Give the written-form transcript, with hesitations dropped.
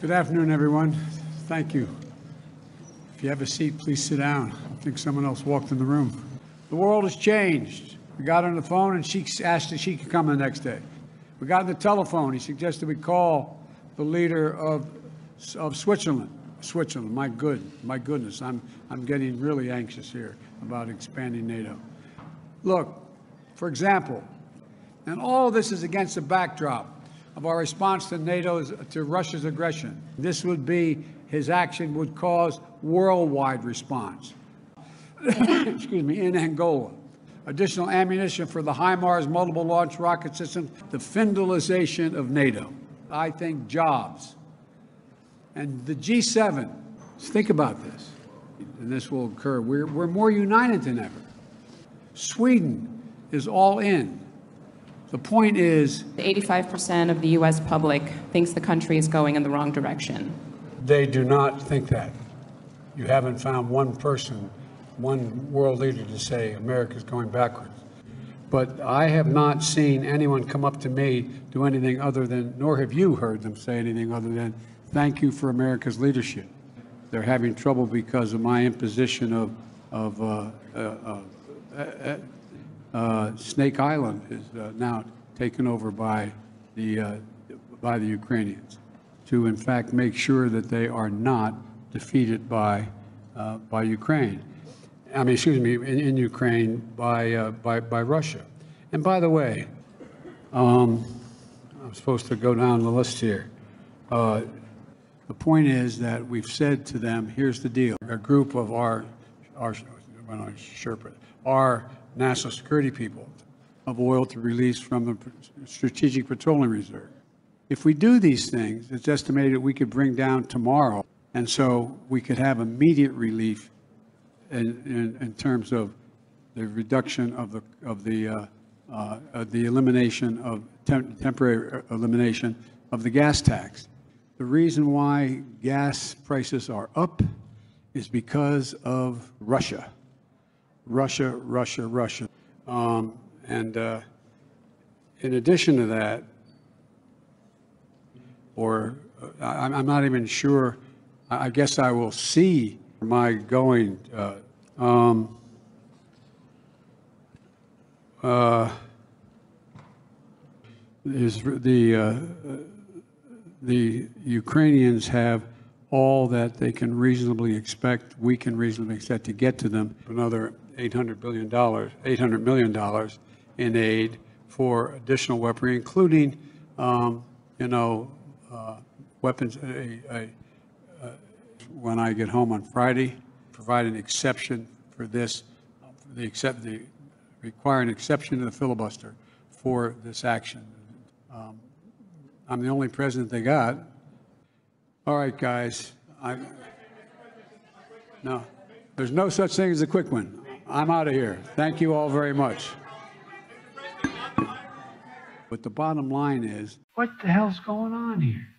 Good afternoon, everyone. Thank you. If you have a seat, please sit down. I think someone else walked in the room. The world has changed. We got on the phone and she asked if she could come the next day. We got on the telephone. He suggested we call the leader of Switzerland. Switzerland, my goodness, I'm getting really anxious here about expanding NATO. Look, for example, and all this is against the backdrop of our response to NATO's, to Russia's aggression. This would be, his action would cause worldwide response. Excuse me, in Angola. Additional ammunition for the HIMARS multiple launch rocket system, the Finlandization of NATO. I think jobs. And the G7, think about this, and this will occur. We're more united than ever. Sweden is all in. The point is, 85% of the U.S. public thinks the country is going in the wrong direction. They do not think that. You haven't found one person, one world leader to say America's going backwards. But I have not seen anyone come up to me, do anything other than, nor have you heard them say anything other than, thank you for America's leadership. They're having trouble because of my imposition of Snake Island is now taken over by the Ukrainians to, in fact, make sure that they are not defeated by Ukraine. I mean, excuse me, in Ukraine by Russia. And by the way, I'm supposed to go down the list here. The point is that we've said to them, here's the deal. A group of our national security people of oil to release from the Strategic Petroleum Reserve. If we do these things, it's estimated we could bring down tomorrow. And so we could have immediate relief in terms of the reduction of the elimination of temporary elimination of the gas tax. The reason why gas prices are up is because of Russia. Russia. In addition to that, I'm not even sure, I guess I will see my going. The Ukrainians have all that they can reasonably expect, we can reasonably expect to get to them, another $800 million in aid for additional weaponry, including, weapons. When I get home on Friday, provide an exception for this, require an exception to the filibuster for this action. I'm the only president they got. All right, guys. No, there's no such thing as a quick one. I'm out of here. Thank you all very much. But the bottom line is, what the hell's going on here?